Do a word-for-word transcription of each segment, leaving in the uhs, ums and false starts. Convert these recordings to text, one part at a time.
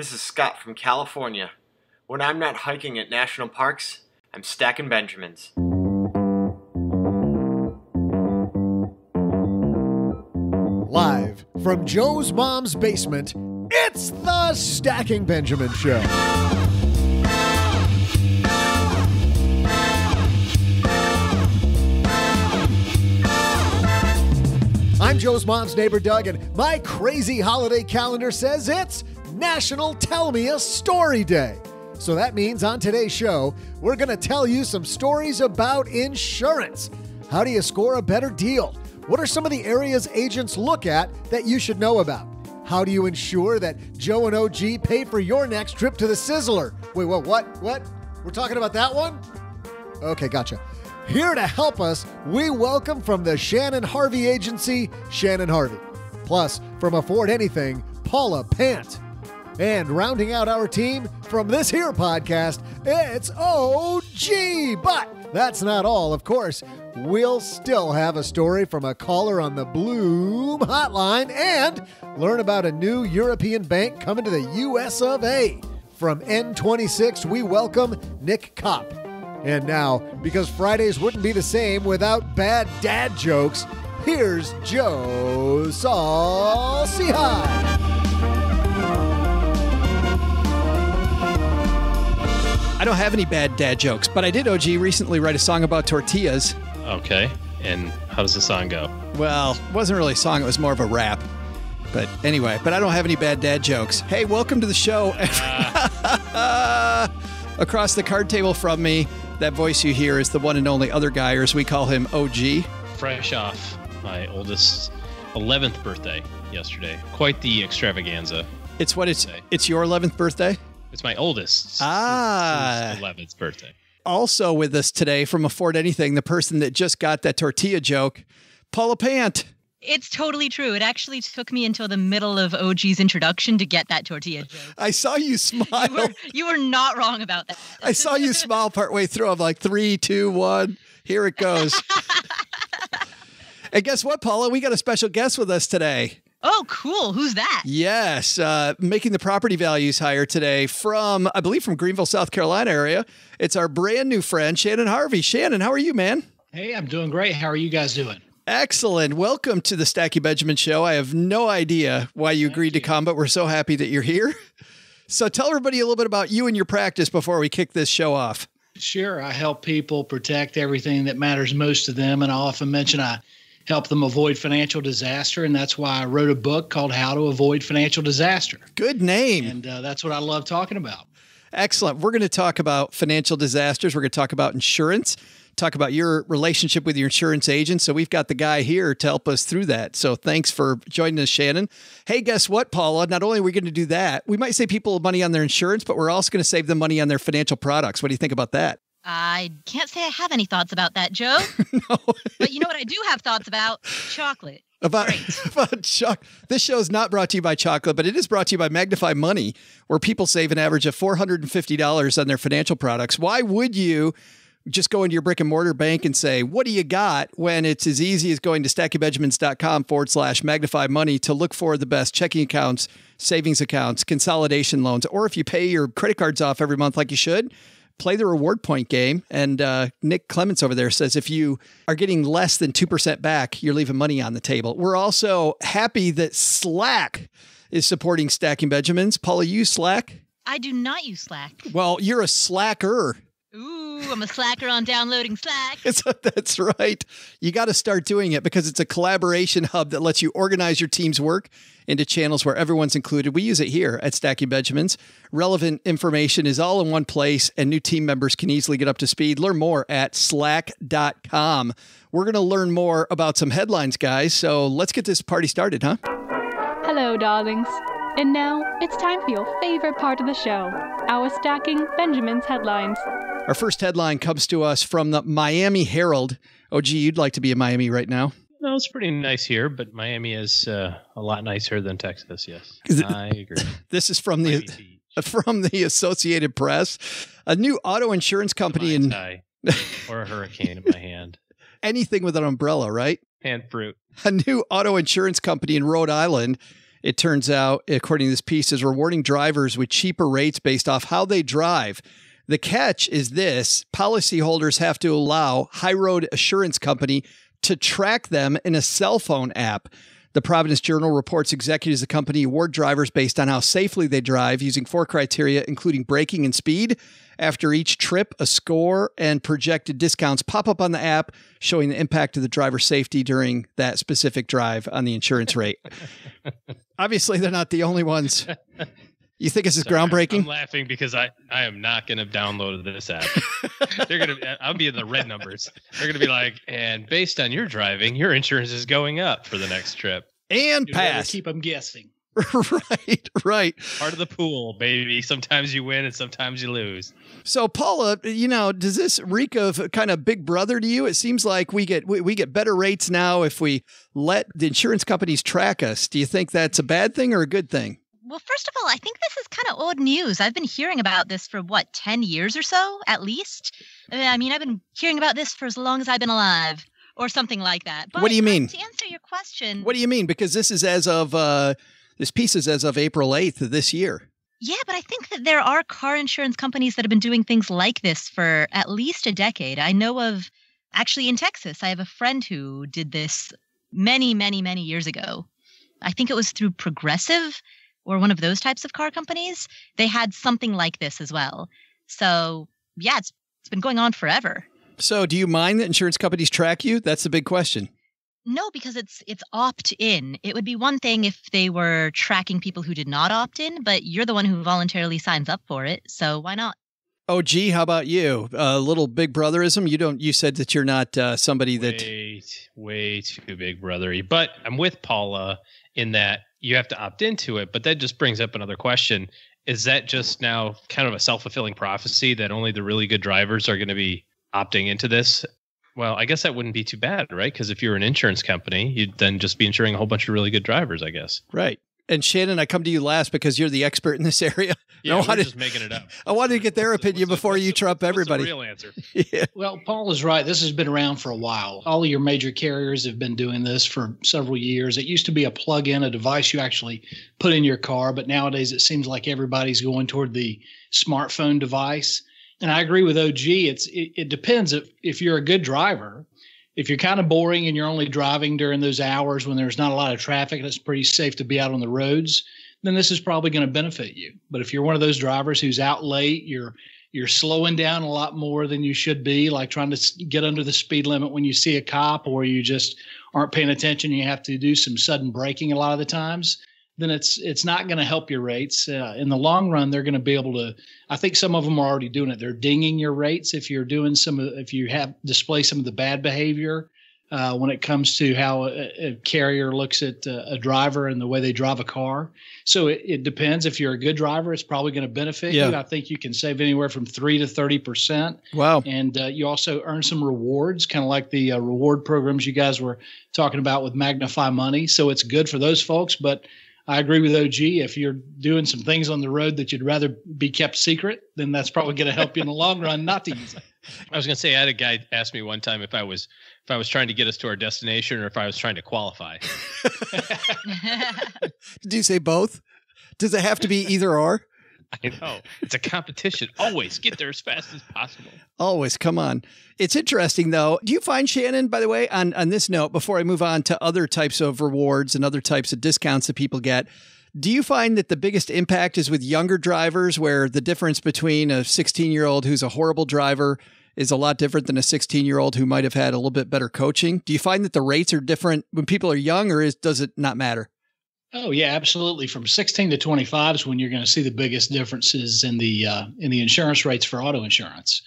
This is Scott from California. When I'm not hiking at national parks, I'm stacking Benjamins. Live from Joe's mom's basement, it's the Stacking Benjamin Show. I'm Joe's mom's neighbor, Doug, and my crazy holiday calendar says it's National Tell Me a Story Day. So that means on today's show, we're going to tell you some stories about insurance. How do you score a better deal? What are some of the areas agents look at that you should know about? How do you ensure that Joe and O G pay for your next trip to the Sizzler? Wait, what, what, what? We're talking about that one? Okay, gotcha. Here to help us, we welcome from the Shannon Harvey Agency, Shannon Harvey. Plus, from Afford Anything, Paula Pant. And rounding out our team from this here podcast, it's O G. But that's not all, of course. We'll still have a story from a caller on the Blooom hotline and learn about a new European bank coming to the U S of A. From N twenty-six, we welcome Nic Kopp. And now, because Fridays wouldn't be the same without bad dad jokes, here's Joe Salcihan. I don't have any bad dad jokes, but I did, O G, recently write a song about tortillas. Okay, and how does the song go? Well, it wasn't really a song, it was more of a rap. But anyway, but I don't have any bad dad jokes. Hey, welcome to the show. Uh. Across the card table from me, that voice you hear is the one and only other guy, or as we call him, O G. Fresh off my oldest eleventh birthday yesterday. Quite the extravaganza. It's what it's, it's your eleventh birthday? It's my oldest. Ah. eleventh birthday. Also with us today from Afford Anything, the person that just got that tortilla joke, Paula Pant. It's totally true. It actually took me until the middle of O G's introduction to get that tortilla joke. I saw you smile. You were, you were not wrong about that. I saw you smile partway through. I'm like, three, two, one. Here it goes. And guess what, Paula? We got a special guest with us today. Oh, cool. Who's that? Yes. Uh, making the property values higher today from, I believe, from Greenville, South Carolina area. It's our brand new friend, Shannon Harvey. Shannon, how are you, man? Hey, I'm doing great. How are you guys doing? Excellent. Welcome to the Stacky Benjamin Show. I have no idea why you Thank agreed you. to come, but we're so happy that you're here. So tell everybody a little bit about you and your practice before we kick this show off. Sure. I help people protect everything that matters most to them. And I often mention I help them avoid financial disaster. And that's why I wrote a book called How to Avoid Financial Disaster. Good name. And uh, that's what I love talking about. Excellent. We're going to talk about financial disasters. We're going to talk about insurance. Talk about your relationship with your insurance agent. So we've got the guy here to help us through that. So thanks for joining us, Shannon. Hey, guess what, Paula? Not only are we going to do that, we might save people money on their insurance, but we're also going to save them money on their financial products. What do you think about that? I can't say I have any thoughts about that, Joe. No. But you know what I do have thoughts about? Chocolate. About, about chocolate. This show is not brought to you by chocolate, but it is brought to you by Magnify Money, where people save an average of four hundred fifty dollars on their financial products. Why would you just go into your brick and mortar bank and say, what do you got, when it's as easy as going to stacky benjamins dot com forward slash magnify money to look for the best checking accounts, savings accounts, consolidation loans, or if you pay your credit cards off every month like you should, play the reward point game. And uh, Nick Clements over there says, if you are getting less than two percent back, you're leaving money on the table. We're also happy that Slack is supporting Stacking Benjamins. Paula, you use Slack? I do not use Slack. Well, you're a slacker. Ooh, I'm a slacker on downloading Slack. That's right. You got to start doing it because it's a collaboration hub that lets you organize your team's work into channels where everyone's included. We use it here at Stacky Benjamins. Relevant information is all in one place, and new team members can easily get up to speed. Learn more at slack dot com. We're going to learn more about some headlines, guys. So let's get this party started, huh? Hello, darlings. And now it's time for your favorite part of the show, our Stacking Benjamins headlines. Our first headline comes to us from the Miami Herald. O G, you'd like to be in Miami right now. No, it's pretty nice here, but Miami is uh, a lot nicer than Texas, yes. I agree. This is from the from the Associated Press. A new auto insurance company in or a hurricane in my hand. Anything with an umbrella, right? And fruit. A new auto insurance company in Rhode Island it turns out, according to this piece, is rewarding drivers with cheaper rates based off how they drive. The catch is this: policyholders have to allow High Road Assurance Company to track them in a cell phone app. The Providence Journal reports executives of the company award drivers based on how safely they drive using four criteria, including braking and speed. After each trip, a score and projected discounts pop up on the app, showing the impact of the driver's safety during that specific drive on the insurance rate. Obviously, they're not the only ones. You think this is Sorry, groundbreaking? I'm laughing because I, I am not going to download this app. They're going to I'll be in the red numbers. They're going to be like, and based on your driving, your insurance is going up for the next trip. And you pass. Keep them guessing. Right, right. Part of the pool, baby. Sometimes you win and sometimes you lose. So, Paula, you know, does this reek of kind of Big Brother to you? It seems like we get we, we get better rates now if we let the insurance companies track us. Do you think that's a bad thing or a good thing? Well, first of all, I think this is kind of old news. I've been hearing about this for, what, ten years or so, at least? I mean, I've been hearing about this for as long as I've been alive or something like that. But what do you mean? To answer your question. What do you mean? Because this is as of, uh, this piece is as of April eighth of this year. Yeah, but I think that there are car insurance companies that have been doing things like this for at least a decade. I know of, actually in Texas, I have a friend who did this many, many, many years ago. I think it was through Progressive or one of those types of car companies. They had something like this as well. So yeah, it's, it's been going on forever. So do you mind that insurance companies track you? That's the big question. No, because it's it's opt-in. It would be one thing if they were tracking people who did not opt in, but you're the one who voluntarily signs up for it. So why not? Oh, gee, how about you? A uh, little Big Brotherism. You don't. You said that you're not uh, somebody that. Wait, way too Big Brothery. But I'm with Paula in that you have to opt into it. But that just brings up another question. Is that just now kind of a self-fulfilling prophecy that only the really good drivers are going to be opting into this? Well, I guess that wouldn't be too bad, right? Because if you're an insurance company, you'd then just be insuring a whole bunch of really good drivers, I guess. Right. And Shannon, I come to you last because you're the expert in this area. Yeah, I we're wanted, just making it up. I wanted to get their what's opinion the, before the, you trump everybody. That's the real answer. Yeah. Well, Paul is right. This has been around for a while. All of your major carriers have been doing this for several years. It used to be a plug-in, a device you actually put in your car. But nowadays, it seems like everybody's going toward the smartphone device. And I agree with O G. It's It, it depends if, if you're a good driver. If you're kind of boring and you're only driving during those hours when there's not a lot of traffic and it's pretty safe to be out on the roads, then this is probably going to benefit you. But if you're one of those drivers who's out late, you're you're slowing down a lot more than you should be, like trying to get under the speed limit when you see a cop, or you just aren't paying attention, you have to do some sudden braking a lot of the times, then it's it's not going to help your rates. Uh, in the long run, they're going to be able to, I think some of them are already doing it. They're dinging your rates if you're doing some, if you have display some of the bad behavior uh, when it comes to how a, a carrier looks at a, a driver and the way they drive a car. So it, it depends. If you're a good driver, it's probably going to benefit yeah. you. I think you can save anywhere from three to thirty percent. Wow. And uh, you also earn some rewards, kind of like the uh, reward programs you guys were talking about with Magnify Money. So it's good for those folks, but I agree with O G. If you're doing some things on the road that you'd rather be kept secret, then that's probably going to help you in the long run not to use it. I was going to say, I had a guy ask me one time if I was if I was trying to get us to our destination or if I was trying to qualify. Did you say both? Does it have to be either or? I know. It's a competition. Always get there as fast as possible. Always. Come on. It's interesting, though. Do you find, Shannon, by the way, on, on this note, before I move on to other types of rewards and other types of discounts that people get, do you find that the biggest impact is with younger drivers, where the difference between a sixteen-year-old who's a horrible driver is a lot different than a sixteen-year-old who might have had a little bit better coaching? Do you find that the rates are different when people are young, or is, does it not matter? Oh, yeah, absolutely. From sixteen to twenty-five is when you're going to see the biggest differences in the uh, in the insurance rates for auto insurance.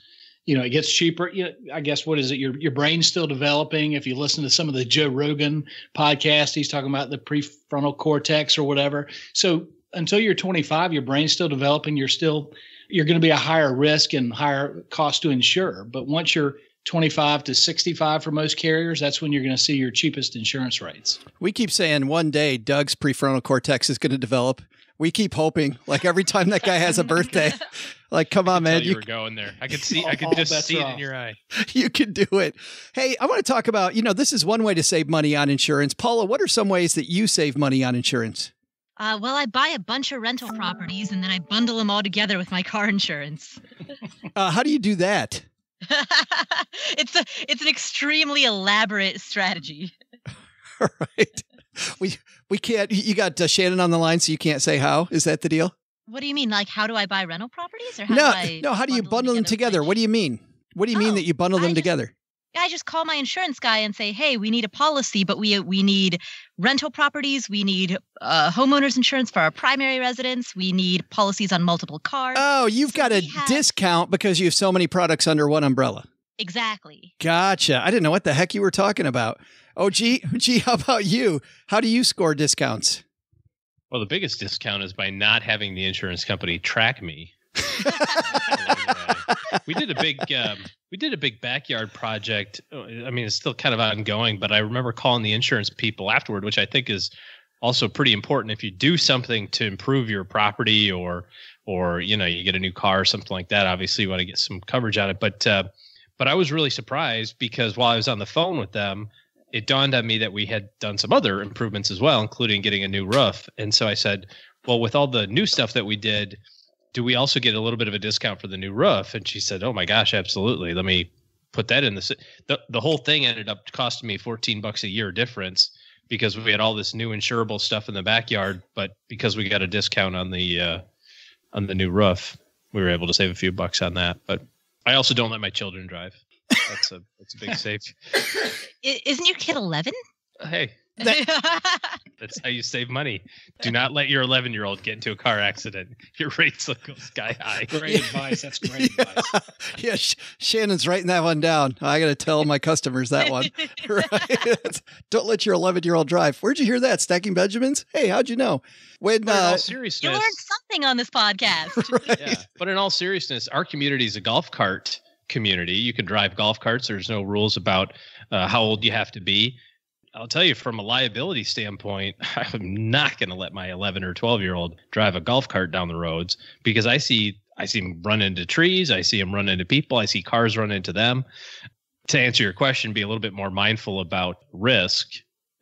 You know, it gets cheaper. You know, I guess, what is it? Your your brain's still developing. If you listen to some of the Joe Rogan podcast, he's talking about the prefrontal cortex or whatever. So until you're twenty-five, your brain's still developing. You're still you're going to be a higher risk and higher cost to insure. But once you're twenty-five to sixty-five for most carriers, that's when you're going to see your cheapest insurance rates. We keep saying one day Doug's prefrontal cortex is going to develop. We keep hoping, like every time that guy has a birthday, like, come on, man. You, you were going there. I could see, I could just see it in your eye. You can do it. Hey, I want to talk about, you know, this is one way to save money on insurance. Paula, what are some ways that you save money on insurance? Uh, well, I buy a bunch of rental properties and then I bundle them all together with my car insurance. Uh, how do you do that? it's a, it's an extremely elaborate strategy. All right. We, we can't, you got uh, Shannon on the line, so you can't say how. Is that the deal? What do you mean? Like, how do I buy rental properties? Or how no, do I no, how do you bundle them together? together? What do you mean? What do you oh, mean that you bundle them I together? Just, I just call my insurance guy and say, hey, we need a policy, but we we need rental properties. We need uh, homeowners insurance for our primary residence. We need policies on multiple cars. Oh, you've so got a have... discount because you have so many products under one umbrella. Exactly. Gotcha. I didn't know what the heck you were talking about. Oh, gee, gee, how about you? How do you score discounts? Well, the biggest discount is by not having the insurance company track me. We did a big, um, we did a big backyard project. I mean, it's still kind of ongoing, but I remember calling the insurance people afterward, which I think is also pretty important. If you do something to improve your property, or, or you know, you get a new car or something like that, obviously you want to get some coverage on it. But, uh, but I was really surprised because while I was on the phone with them, it dawned on me that we had done some other improvements as well, including getting a new roof. And so I said, well, with all the new stuff that we did, do we also get a little bit of a discount for the new roof? And she said, oh my gosh, absolutely. Let me put that in. The, the, the whole thing ended up costing me fourteen bucks a year difference because we had all this new insurable stuff in the backyard, but because we got a discount on the, uh, on the new roof, we were able to save a few bucks on that. But I also don't let my children drive. That's a, that's a big save. Isn't your kid eleven? Hey. That, that's how you save money. Do not let your eleven-year-old get into a car accident. Your rates will go sky high. Great yeah. advice. That's great yeah. advice. Yeah, Sh- Shannon's writing that one down. I got to tell my customers that one. Right? Don't let your eleven-year-old drive. Where'd you hear that? Stacking Benjamins? Hey, how'd you know? When, but in uh, all seriousness, you learned something on this podcast. Right? Yeah. But in all seriousness, our community is a golf cart community. You can drive golf carts. There's no rules about uh, how old you have to be. I'll tell you, from a liability standpoint, I'm not going to let my eleven or twelve year old drive a golf cart down the roads because I see, I see them run into trees. I see them run into people. I see cars run into them. To answer your question, be a little bit more mindful about risk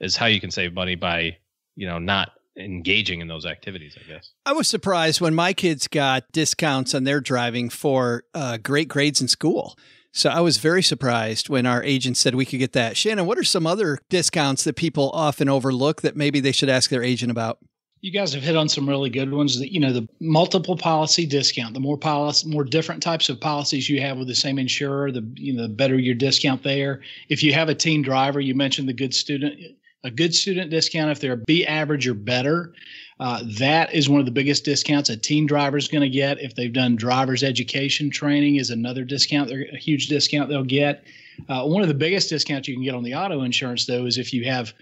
is how you can save money by, you know, not engaging in those activities, I guess. I was surprised when my kids got discounts on their driving for uh, great grades in school. So I was very surprised when our agent said we could get that. Shannon, what are some other discounts that people often overlook that maybe they should ask their agent about? You guys have hit on some really good ones. That, you know, the multiple policy discount. The more policy, more different types of policies you have with the same insurer, the you know the better your discount there. If you have a teen driver, you mentioned the good student. A good student discount, if they're a B average or better, uh, that is one of the biggest discounts a teen driver is going to get. If they've done driver's education training is another discount, they're a huge discount they'll get. Uh, one of the biggest discounts you can get on the auto insurance, though, is if you have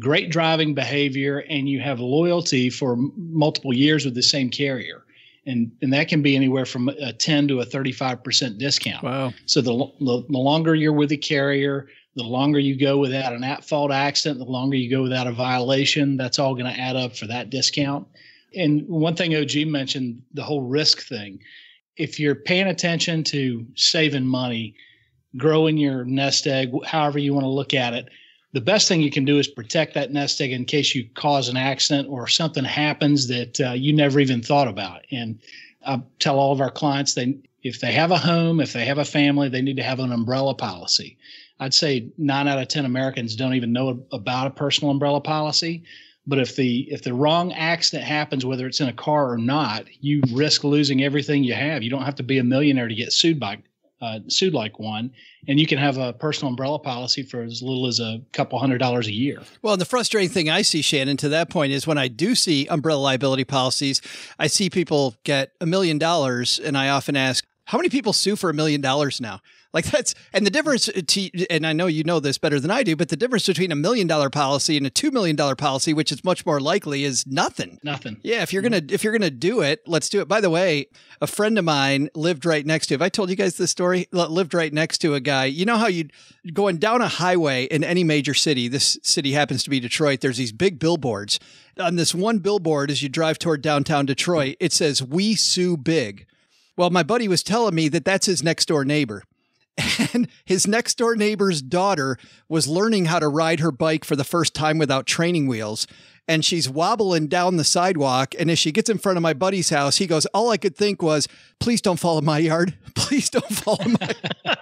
great driving behavior and you have loyalty for m- multiple years with the same carrier. And and that can be anywhere from a ten to a thirty-five percent discount. Wow. So the, the, the longer you're with the carrier, the longer you go without an at-fault accident, the longer you go without a violation, that's all going to add up for that discount. And one thing O G mentioned, the whole risk thing. If you're paying attention to saving money, growing your nest egg, however you want to look at it, the best thing you can do is protect that nest egg in case you cause an accident or something happens that uh, you never even thought about. And I tell all of our clients, they if they have a home, if they have a family, they need to have an umbrella policy. I'd say nine out of ten Americans don't even know about a personal umbrella policy. But if the if the wrong accident happens, whether it's in a car or not, you risk losing everything you have. You don't have to be a millionaire to get sued by uh, sued like one. And you can have a personal umbrella policy for as little as a couple hundred dollars a year. Well, the frustrating thing I see, Shannon, to that point is when I do see umbrella liability policies, I see people get a million dollars. And I often ask, how many people sue for a million dollars now? Like that's, and the difference to, and I know you know this better than I do, but the difference between a million dollar policy and a two million dollar policy, which is much more likely, is nothing. Nothing. Yeah. If you're mm-hmm. going to, if you're going to do it, let's do it. By the way, a friend of mine lived right next to, have I told you guys this story? Lived right next to a guy, you know how you going down a highway in any major city, this city happens to be Detroit. There's these big billboards. On this one billboard, as you drive toward downtown Detroit, it says, "We sue big." Well, my buddy was telling me that that's his next door neighbor. And his next door neighbor's daughter was learning how to ride her bike for the first time without training wheels. and she's wobbling down the sidewalk. And as she gets in front of my buddy's house, he goes, all I could think was, please don't fall in my yard. Please don't fall in my yard.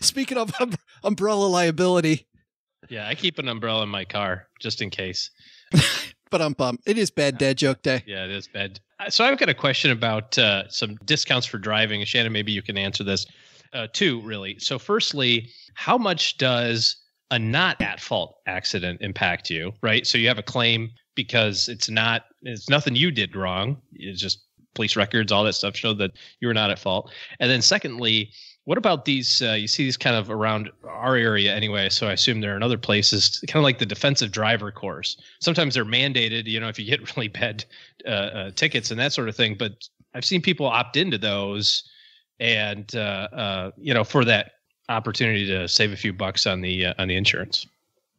Speaking of um- umbrella liability. Yeah, I keep an umbrella in my car just in case. But I'm bummed. It is bad dad joke day. Yeah, it is bad. So I've got a question about uh, some discounts for driving. Shannon, maybe you can answer this uh, too, really. So firstly, how much does a not at fault accident impact you, right? So you have a claim because it's not, it's nothing you did wrong. It's just police records, all that stuff show that you were not at fault. And then secondly, what about these, uh, you see these kind of around our area anyway, so I assume they're in other places, kind of like the defensive driver course. Sometimes they're mandated, you know, if you get really bad uh, uh, tickets and that sort of thing. But I've seen people opt into those and, uh, uh, you know, for that opportunity to save a few bucks on the uh, on the insurance.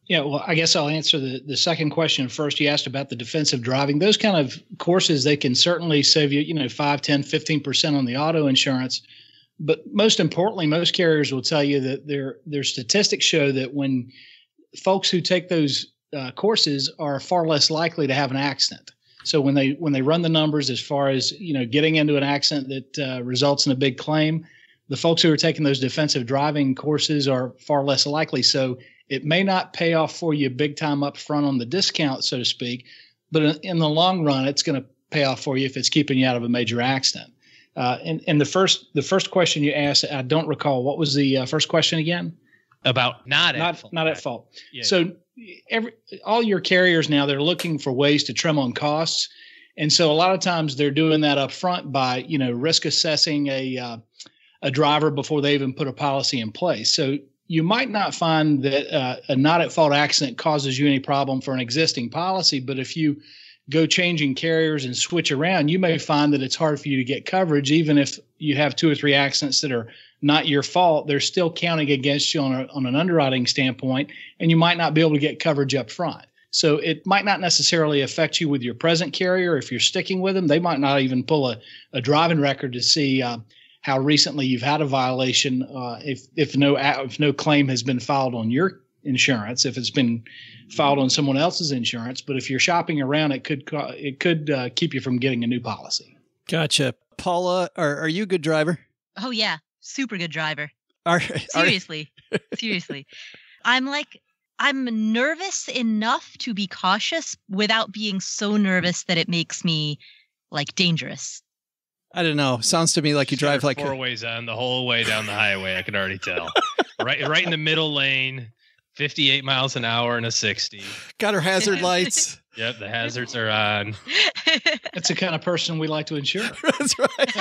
Yeah, well, I guess I'll answer the, the second question first. You asked about the defensive driving. Those kind of courses, they can certainly save you, you know, five, ten, fifteen percent on the auto insurance. But most importantly, most carriers will tell you that their their statistics show that when folks who take those uh, courses are far less likely to have an accident. So when they when they run the numbers as far as, you know, getting into an accident that uh, results in a big claim, the folks who are taking those defensive driving courses are far less likely. So it may not pay off for you big time up front on the discount, so to speak, but in the long run, it's going to pay off for you if it's keeping you out of a major accident. Uh, and, and the first the first question you asked, I don't recall. What was the uh, first question again? About not, not at fault. Not at fault. Yeah, so yeah. Every, all your carriers now, they're looking for ways to trim on costs. And so a lot of times they're doing that up front by, you know, risk assessing a uh, a driver before they even put a policy in place. So you might not find that uh, a not at fault accident causes you any problem for an existing policy, but if you go changing carriers and switch around, you may find that it's hard for you to get coverage. Even if you have two or three accidents that are not your fault, they're still counting against you on a, on an underwriting standpoint, and you might not be able to get coverage up front. So it might not necessarily affect you with your present carrier. If you're sticking with them, they might not even pull a, a driving record to see uh, how recently you've had a violation. Uh, if, if no, if no claim has been filed on your insurance, if it's been filed on someone else's insurance. But if you're shopping around, it could it could uh, keep you from getting a new policy. Gotcha. Paula, are, are you a good driver? Oh, yeah. Super good driver. Are, seriously. Are... seriously. I'm like, I'm nervous enough to be cautious without being so nervous that it makes me like dangerous. I don't know. Sounds to me like you She's drive like four a... ways on the whole way down the highway. I can already tell. right, right in the middle lane. fifty-eight miles an hour and a sixty. Got her hazard lights. Yep, the hazards are on. That's the kind of person we like to insure. That's right.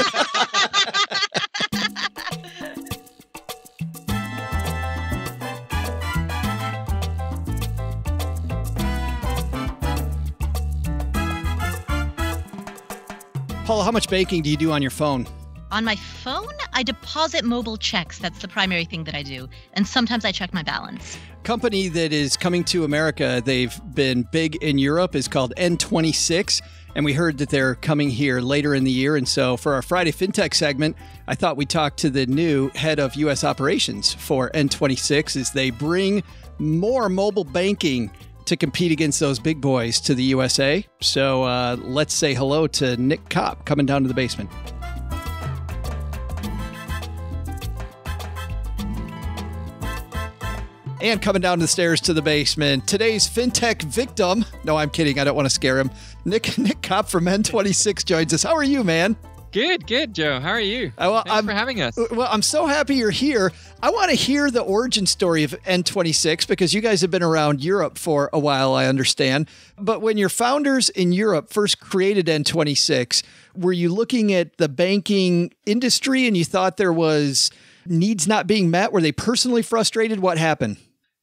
Paula, how much banking do you do on your phone? On my phone, I deposit mobile checks. That's the primary thing that I do. And sometimes I check my balance. Company that is coming to America, they've been big in Europe, is called N twenty-six. And we heard that they're coming here later in the year. And so for our Friday FinTech segment, I thought we'd talk to the new head of U S operations for N twenty-six as they bring more mobile banking to compete against those big boys to the U S A. So uh, let's say hello to Nic Kopp coming down to the basement. And coming down the stairs to the basement, today's FinTech victim. No, I'm kidding. I don't want to scare him. Nic Nic Kopp from N twenty-six joins us. How are you, man? Good, good, Joe. How are you? Uh, well, Thanks I'm, for having us. Well, I'm so happy you're here. I want to hear the origin story of N twenty-six because you guys have been around Europe for a while, I understand. But when your founders in Europe first created N twenty-six, were you looking at the banking industry and you thought there was needs not being met? Were they personally frustrated? What happened?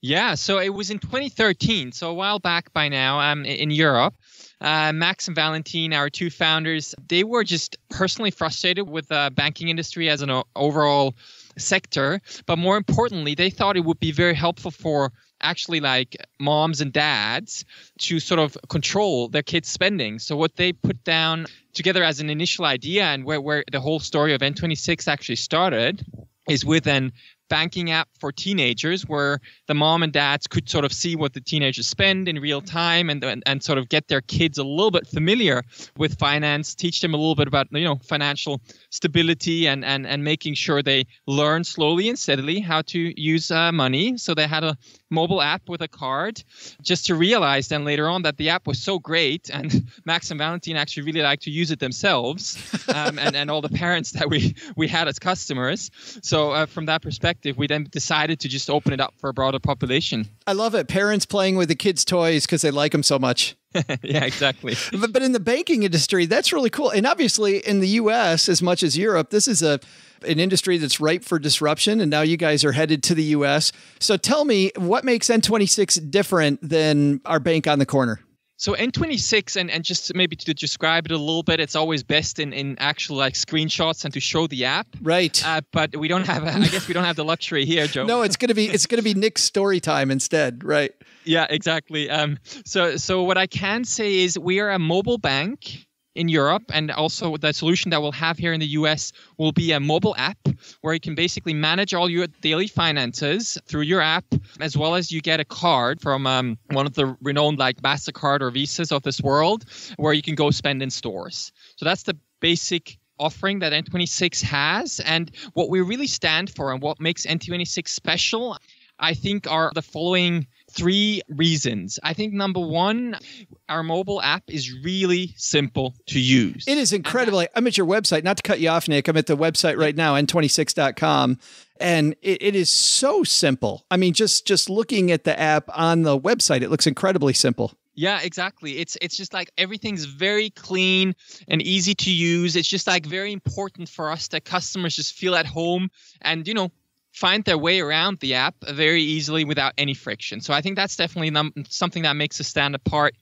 Yeah, so it was in twenty thirteen, so a while back by now, um, in Europe. Uh, Max and Valentin, our two founders, they were just personally frustrated with the banking industry as an o- overall sector. But more importantly, they thought it would be very helpful for actually like moms and dads to sort of control their kids' spending. So what they put down together as an initial idea and where, where the whole story of N twenty-six actually started is with an banking app for teenagers where the mom and dads could sort of see what the teenagers spend in real time and, and and sort of get their kids a little bit familiar with finance, teach them a little bit about, you know, financial stability and and and making sure they learn slowly and steadily how to use uh, money. So they had a mobile app with a card, just to realize then later on that the app was so great, and Max and Valentine actually really like to use it themselves, um, and, and all the parents that we, we had as customers. So uh, from that perspective, we then decided to just open it up for a broader population. I love it. Parents playing with the kids' toys because they like them so much. Yeah, exactly. But, but in the banking industry, that's really cool. And obviously in the U S as much as Europe, this is a an industry that's ripe for disruption. And now you guys are headed to the U S. So tell me, what makes N twenty-six different than our bank on the corner? So N twenty-six, and, and just maybe to describe it a little bit, it's always best in, in actual like screenshots and to show the app. Right. Uh, but we don't have, I guess we don't have the luxury here, Joe. No, it's going to be, it's going to be Nick's story time instead. Right. Yeah, exactly. Um, so, so what I can say is we are a mobile bank in Europe, and also the solution that we'll have here in the U S will be a mobile app where you can basically manage all your daily finances through your app, as well as you get a card from um, one of the renowned like MasterCard or Visas of this world where you can go spend in stores. So that's the basic offering that N twenty-six has. And what we really stand for and what makes N twenty-six special, I think, are the following three reasons. I think number one, our mobile app is really simple to use. It is incredibly. I'm at your website, not to cut you off, Nick. I'm at the website right now, N twenty-six dot com. And it, it is so simple. I mean, just, just looking at the app on the website, it looks incredibly simple. Yeah, exactly. It's it's just like everything's very clean and easy to use. It's just like very important for us that customers just feel at home and, you know, find their way around the app very easily without any friction. So I think that's definitely num- something that makes us stand apart.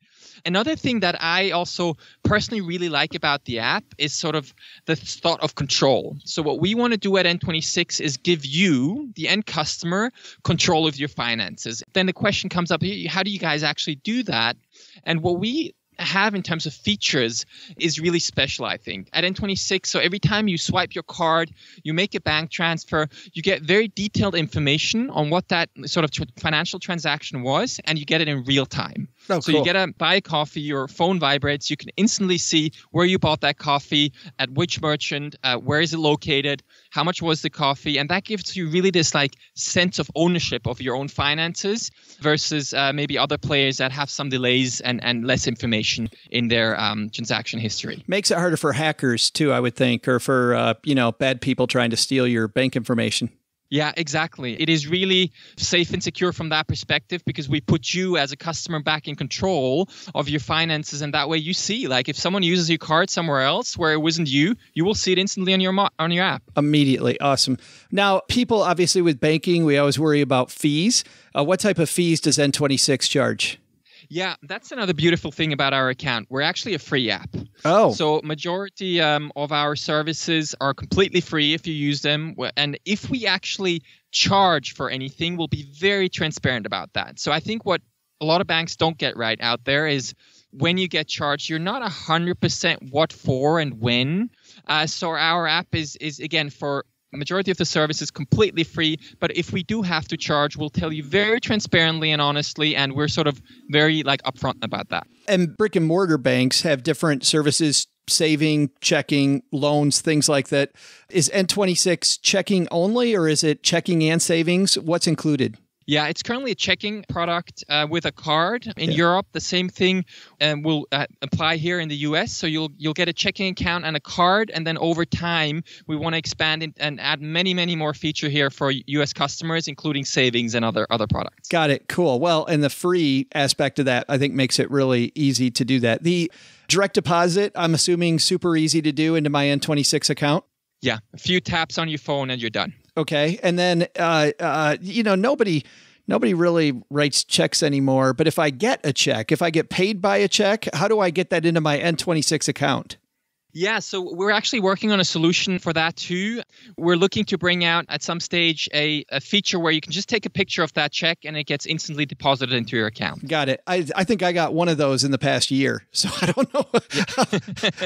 Another thing that I also personally really like about the app is sort of the thought of control. So what we want to do at N twenty-six is give you, the end customer, control of your finances. Then the question comes up, how do you guys actually do that? And what we have in terms of features is really special, I think, at N twenty-six. So every time you swipe your card, you make a bank transfer, you get very detailed information on what that sort of tr- financial transaction was, and you get it in real time. Oh, so cool. You get a buy a coffee, your phone vibrates, you can instantly see where you bought that coffee, at which merchant, uh, where is it located, how much was the coffee, and that gives you really this like sense of ownership of your own finances versus uh, maybe other players that have some delays and, and less information in their um, transaction history. Makes it harder for hackers too, I would think, or for uh, you know, bad people trying to steal your bank information. Yeah, exactly. It is really safe and secure from that perspective because we put you as a customer back in control of your finances. And that way you see, like if someone uses your card somewhere else where it wasn't you, you will see it instantly on your mo- on your app. Immediately. Awesome. Now, people, obviously with banking, we always worry about fees. Uh, what type of fees does N twenty-six charge? Yeah, that's another beautiful thing about our account. We're actually a free app. Oh. So majority um, of our services are completely free if you use them. And if we actually charge for anything, we'll be very transparent about that. So I think what a lot of banks don't get right out there is when you get charged, you're not one hundred percent what for and when. Uh, so our app is, is again, for majority of the service is completely free, but if we do have to charge, we'll tell you very transparently and honestly, and we're sort of very like upfront about that. And brick and mortar banks have different services, saving, checking, loans, things like that. Is N twenty-six checking only, or is it checking and savings? What's included? Yeah, it's currently a checking product uh, with a card. In yeah. Europe, the same thing um, will uh, apply here in the U S. So you'll you'll get a checking account and a card, and then over time, we want to expand it and add many, many more features here for U S customers, including savings and other other products. Got it. Cool. Well, and the free aspect of that, I think, makes it really easy to do that. The direct deposit, I'm assuming, super easy to do into my N twenty-six account? Yeah, a few taps on your phone and you're done. Okay. And then, uh, uh, you know, nobody, nobody really writes checks anymore, but if I get a check, if I get paid by a check, how do I get that into my N twenty-six account? Yeah, so we're actually working on a solution for that too. We're looking to bring out at some stage a, a feature where you can just take a picture of that check and it gets instantly deposited into your account. Got it. I I think I got one of those in the past year, so I don't know. Yeah.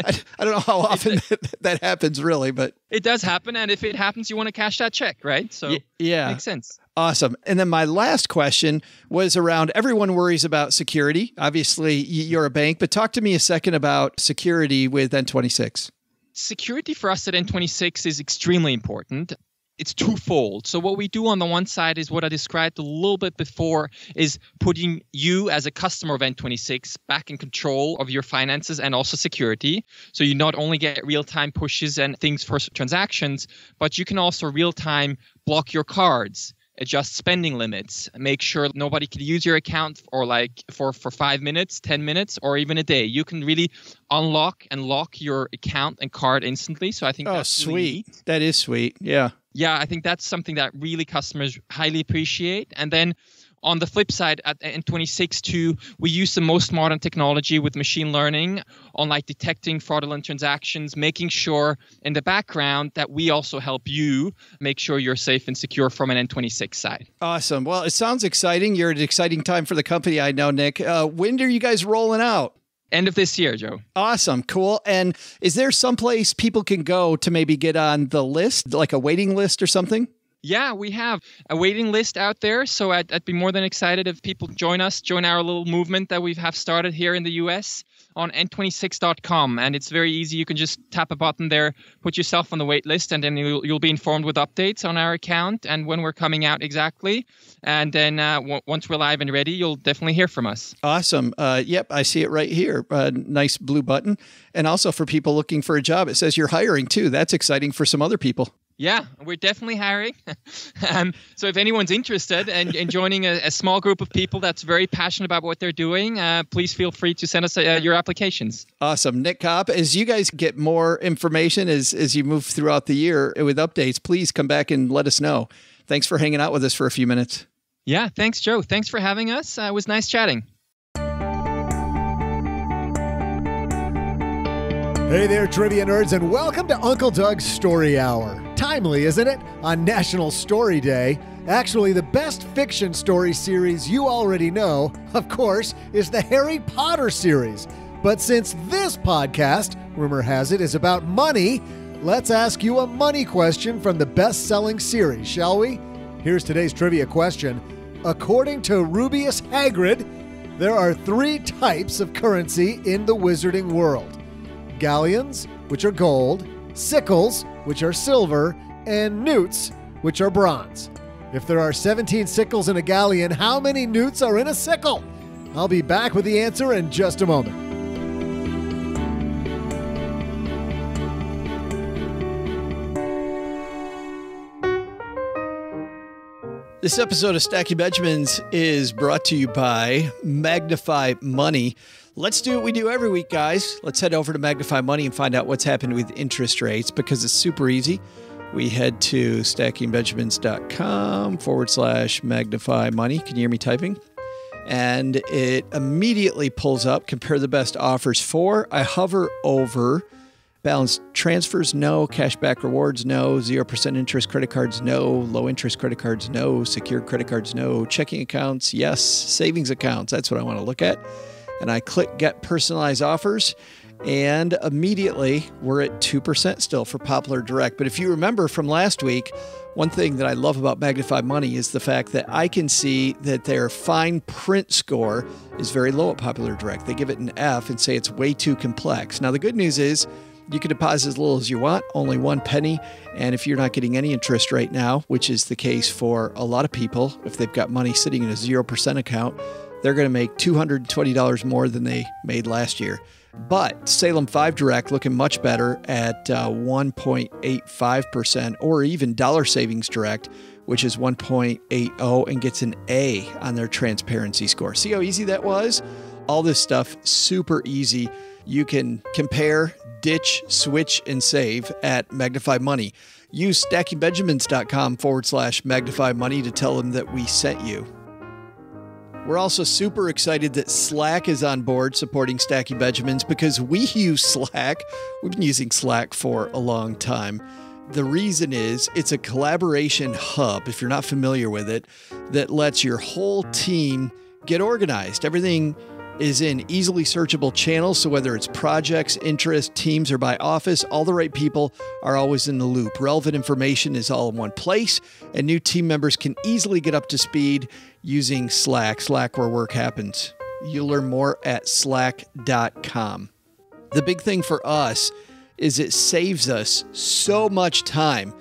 I, I don't know how often that, that happens really, but it does happen. And if it happens, you want to cash that check, right? So y- yeah, makes sense. Awesome. And then my last question was around, everyone worries about security. Obviously, you're a bank, but talk to me a second about security with N twenty-six. Security for us at N twenty-six is extremely important. It's twofold. So what we do on the one side is what I described a little bit before, is putting you as a customer of N twenty-six back in control of your finances and also security. So you not only get real-time pushes and things for transactions, but you can also real-time block your cards, adjust spending limits, make sure nobody can use your account or like for, for five minutes, ten minutes, or even a day. You can really unlock and lock your account and card instantly. So I think oh, that's sweet. Really neat. That is sweet. Yeah. Yeah, I think that's something that really customers highly appreciate. And then on the flip side, at N twenty-six too, we use the most modern technology with machine learning on like detecting fraudulent transactions, making sure in the background that we also help you make sure you're safe and secure from an N twenty-six side. Awesome. Well, it sounds exciting. You're at an exciting time for the company, I know, Nick. Uh, when are you guys rolling out? End of this year, Joe. Awesome. Cool. And is there someplace people can go to maybe get on the list, like a waiting list or something? Yeah, we have a waiting list out there. So I'd, I'd be more than excited if people join us, join our little movement that we have started here in the U S on N twenty-six dot com. And it's very easy. You can just tap a button there, put yourself on the wait list, and then you'll, you'll be informed with updates on our account and when we're coming out exactly. And then uh, w- once we're live and ready, you'll definitely hear from us. Awesome. Uh, yep, I see it right here. Uh, nice blue button. And also for people looking for a job, it says you're hiring too. That's exciting for some other people. Yeah, we're definitely hiring. um, so if anyone's interested in, in joining a, a small group of people that's very passionate about what they're doing, uh, please feel free to send us uh, your applications. Awesome. Nic Kopp, as you guys get more information as, as you move throughout the year with updates, please come back and let us know. Thanks for hanging out with us for a few minutes. Yeah, thanks, Joe. Thanks for having us. Uh, it was nice chatting. Hey there, trivia nerds, and welcome to Uncle Doug's Story Hour. Timely, isn't it? On National Story Day. Actually, the best fiction story series you already know, of course, is the Harry Potter series. But since this podcast, rumor has it, is about money, let's ask you a money question from the best-selling series, shall we? Here's today's trivia question. According to Rubeus Hagrid, there are three types of currency in the wizarding world. Galleons, which are gold, sickles, which are silver, and newts, which are bronze. If there are seventeen sickles in a galleon, how many newts are in a sickle? I'll be back with the answer in just a moment. This episode of Stacking Benjamins is brought to you by Magnify Money. Let's do what we do every week, guys. Let's head over to Magnify Money and find out what's happened with interest rates, because it's super easy. We head to stacking benjamins dot com forward slash Magnify Money. Can you hear me typing? And it immediately pulls up, compare the best offers for. I hover over balance transfers, no. Cashback rewards, no. zero percent interest credit cards, no. Low interest credit cards, no. Secured credit cards, no. Checking accounts, yes. Savings accounts, that's what I want to look at. And I click Get Personalized Offers, and immediately we're at two percent still for Popular Direct. But if you remember from last week, one thing that I love about Magnify Money is the fact that I can see that their fine print score is very low at Popular Direct. They give it an F and say it's way too complex. Now, the good news is you can deposit as little as you want, only one penny. And if you're not getting any interest right now, which is the case for a lot of people, if they've got money sitting in a zero percent account, they're going to make two hundred twenty dollars more than they made last year. But Salem five Direct looking much better at uh, one point eight five percent, or even Dollar Savings Direct, which is one point eight zero and gets an A on their transparency score. See how easy that was? All this stuff, super easy. You can compare, ditch, switch, and save at Magnify Money. Use stacking benjamins dot com forward slash Magnify Money to tell them that we sent you. We're also super excited that Slack is on board supporting Stacking Benjamins, because we use Slack. We've been using Slack for a long time. The reason is it's a collaboration hub, if you're not familiar with it, that lets your whole team get organized. Everything is in easily searchable channels. So whether it's projects, interests, teams, or by office, all the right people are always in the loop. Relevant information is all in one place, and new team members can easily get up to speed using Slack. Slack, where work happens. You'll learn more at slack dot com. The big thing for us is it saves us so much time.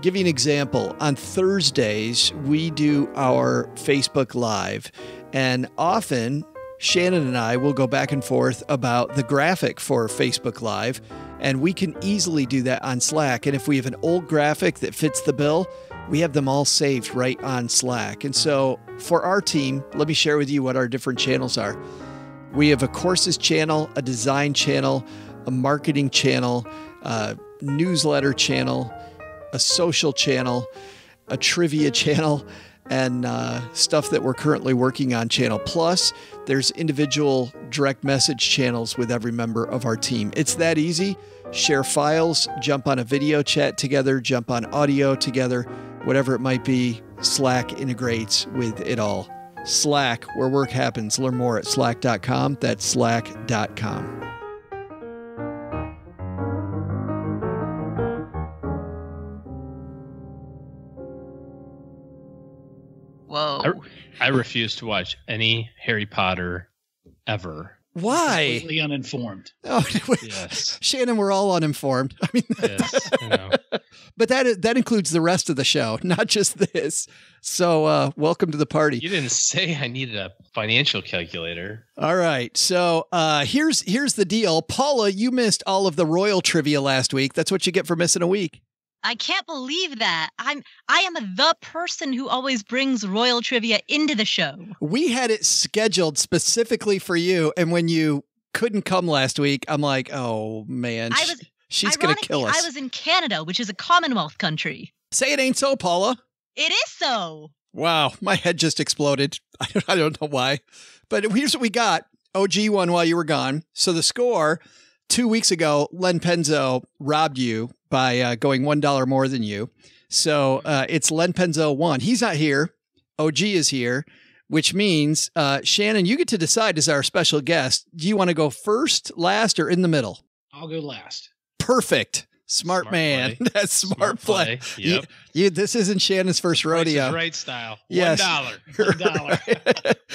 Give you an example. On Thursdays, we do our Facebook Live, and often Shannon and I will go back and forth about the graphic for Facebook Live, and we can easily do that on Slack. And if we have an old graphic that fits the bill, we have them all saved right on Slack. And so for our team, let me share with you what our different channels are. We have a courses channel, a design channel, a marketing channel, a newsletter channel, a social channel, a trivia channel, and uh, stuff that we're currently working on channel. Plus, there's individual direct message channels with every member of our team. It's that easy. Share files, jump on a video chat together, jump on audio together, whatever it might be. Slack integrates with it all. Slack, where work happens. Learn more at slack dot com. That's slack dot com. Whoa. I, re I refuse to watch any Harry Potter ever. Why? Completely uninformed. Oh, yes. Shannon, we're all uninformed. I mean, yes, I know. But that that includes the rest of the show, not just this. So uh, welcome to the party. You didn't say I needed a financial calculator. All right. So uh, here's here's the deal. Paula, you missed all of the royal trivia last week. That's what you get for missing a week. I can't believe that. I'm I am the person who always brings royal trivia into the show. We had it scheduled specifically for you, and when you couldn't come last week, I'm like, "Oh man, I was, she's going to kill us." I was in Canada, which is a Commonwealth country. Say it ain't so, Paula. It is so. Wow, my head just exploded. I don't, I don't know why. But here's what we got. O G won while you were gone. So the score two weeks ago, Len Penzo robbed you by uh, going one dollar more than you. So uh, it's Len Penzo one. He's not here. O G is here, which means, uh, Shannon, you get to decide as our special guest. Do you want to go first, last, or in the middle? I'll go last. Perfect. Smart, smart man. Play. That's smart, smart play. play. Yep. You, you, this isn't Shannon's first rodeo. Price is Right style. Yes. One dollar. One dollar.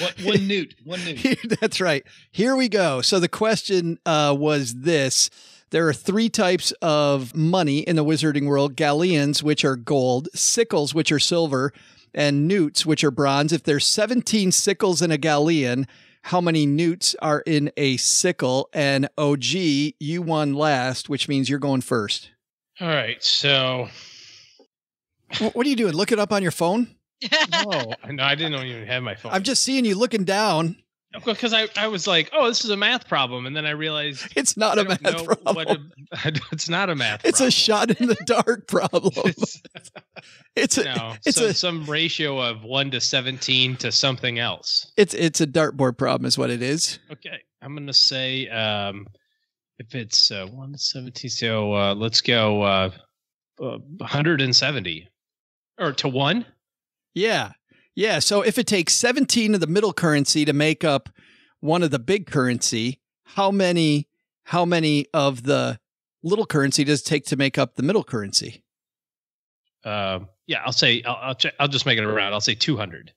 one, one newt. One newt. That's right. Here we go. So the question uh, was this. There are three types of money in the wizarding world: galleons, which are gold, sickles, which are silver, and newts, which are bronze. If there's seventeen sickles in a galleon, how many newts are in a sickle? And O G, you won last, which means you're going first. All right. So what are you doing? Look it up on your phone? No, no, I didn't even have my phone. I'm just seeing you looking down. Because I, I was like, oh, this is a math problem. And then I realized it's not I a math problem. What a, it's not a math it's problem. It's a shot in the dark problem. it's, it's, a, no, it's some, a, some ratio of one to seventeen to something else. It's it's a dartboard problem is what it is. Okay. I'm going to say um, if it's uh, one to seventeen, so uh, let's go uh, uh, one hundred seventy or to one. Yeah. Yeah, so if it takes seventeen of the middle currency to make up one of the big currency, how many how many of the little currency does it take to make up the middle currency? Uh, yeah, I'll say I'll I'll, check, I'll just make it a round. I'll say two hundred.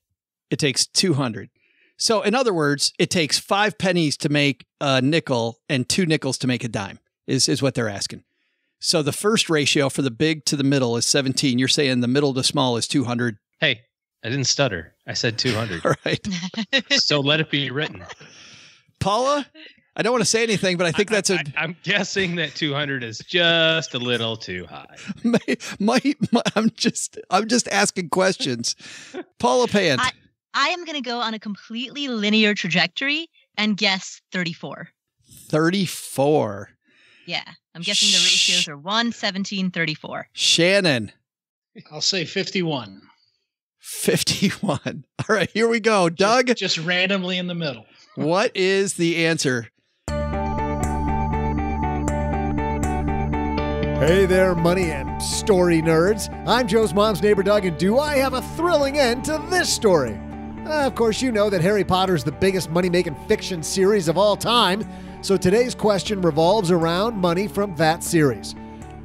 It takes two hundred. So in other words, it takes five pennies to make a nickel and two nickels to make a dime. Is is what they're asking. So the first ratio for the big to the middle is seventeen. You're saying the middle to small is two hundred. Hey, I didn't stutter. I said two hundred. All right. So let it be written. Paula, I don't want to say anything, but I think I, that's a... I, I'm guessing that two hundred is just a little too high. My, my, my, I'm just I'm just asking questions. Paula Pant. I, I am going to go on a completely linear trajectory and guess thirty-four. thirty-four. Yeah. I'm guessing the ratios are one, seventeen, thirty-four. Shannon. I'll say fifty-one. fifty-one. All right, here we go. Doug. Just, just randomly in the middle. What is the answer? Hey there, money and story nerds. I'm Joe's mom's neighbor, Doug, and do I have a thrilling end to this story? Uh, of course, you know that Harry Potter is the biggest money-making fiction series of all time, so today's question revolves around money from that series.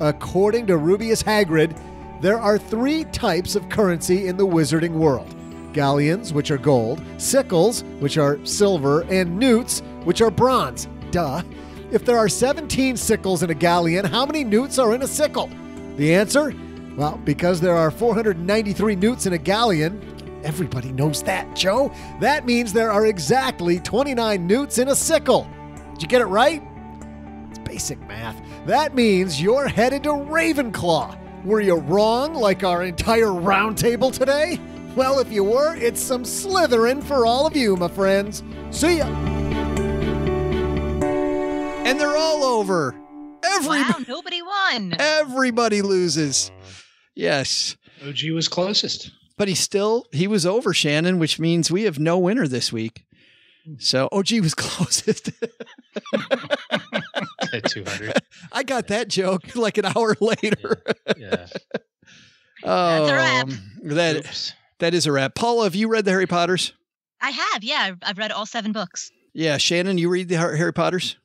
According to Rubeus Hagrid, there are three types of currency in the wizarding world. Galleons, which are gold, sickles, which are silver, and newts, which are bronze. Duh. If there are seventeen sickles in a galleon, how many newts are in a sickle? The answer? Well, because there are four hundred ninety-three newts in a galleon, everybody knows that, Joe. That means there are exactly twenty-nine newts in a sickle. Did you get it right? It's basic math. That means you're headed to Ravenclaw. Were you wrong, like our entire round table today? Well, if you were, it's some Slytherin for all of you, my friends. See ya. And they're all over. Everybody, wow, nobody won. Everybody loses. Yes. O G was closest. But he still, he was over, Shannon, which means we have no winner this week. So O G was closest. At two hundred. I got that joke like an hour later. Yeah. Yeah. um, That's a wrap. That, Oops. that is a wrap. Paula, have you read the Harry Potters? I have, yeah. I've read all seven books. Yeah. Shannon, you read the Harry Potters?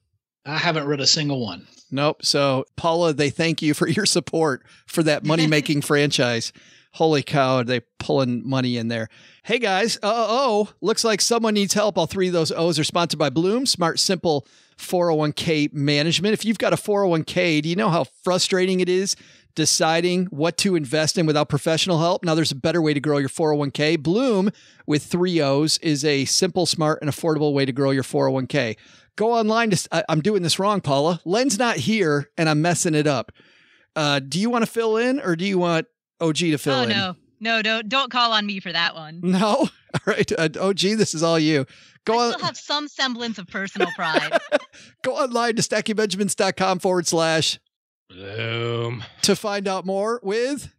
I haven't read a single one. Nope. So, Paula, they thank you for your support for that money-making franchise. Holy cow, are they pulling money in there? Hey, guys. Uh-oh. Looks like someone needs help. All three of those O's are sponsored by Blooom, smart, simple four oh one K management. If you've got a four oh one K, do you know how frustrating it is deciding what to invest in without professional help? Now, there's a better way to grow your four oh one K. Blooom, with three O's, is a simple, smart, and affordable way to grow your four oh one K. Go online. To, I, I'm doing this wrong, Paula. Len's not here, and I'm messing it up. Uh, do you want to fill in, or do you want O G to fill oh, in. Oh, no. No, don't, don't call on me for that one. No? All right. Uh, O G, this is all you. Go I still on... have some semblance of personal pride. Go online to stacking benjamins dot com forward slash Bloom to find out more with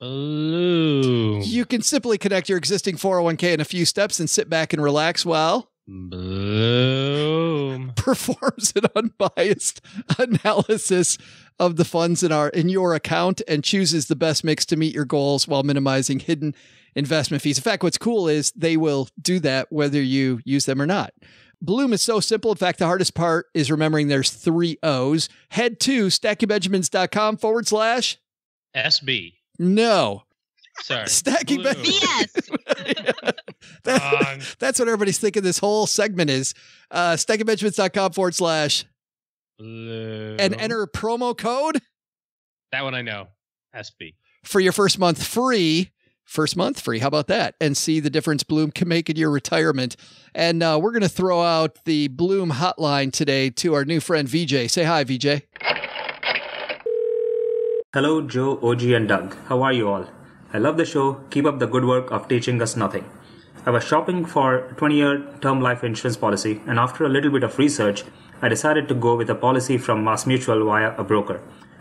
Bloom. You can simply connect your existing four oh one K in a few steps and sit back and relax while Bloom performs an unbiased analysis of the funds in our in your account and chooses the best mix to meet your goals while minimizing hidden investment fees. In fact, what's cool is they will do that whether you use them or not. Bloom is so simple. In fact, the hardest part is remembering there's three O's. Head to stacking benjamins dot com forward slash S B. No. Sorry. Stacking Benjamins. That, that's what everybody's thinking this whole segment is. Uh, stacking benjamins dot com forward slash Bloom. And enter promo code. That one I know. S B. For your first month free. First month free. How about that? And see the difference Bloom can make in your retirement. And uh, we're going to throw out the Bloom hotline today to our new friend, V J. Say hi, V J. Hello, Joe, O G, and Doug. How are you all? I love the show. Keep up the good work of teaching us nothing. I was shopping for a twenty-year term life insurance policy, and after a little bit of research, I decided to go with a policy from MassMutual via a broker.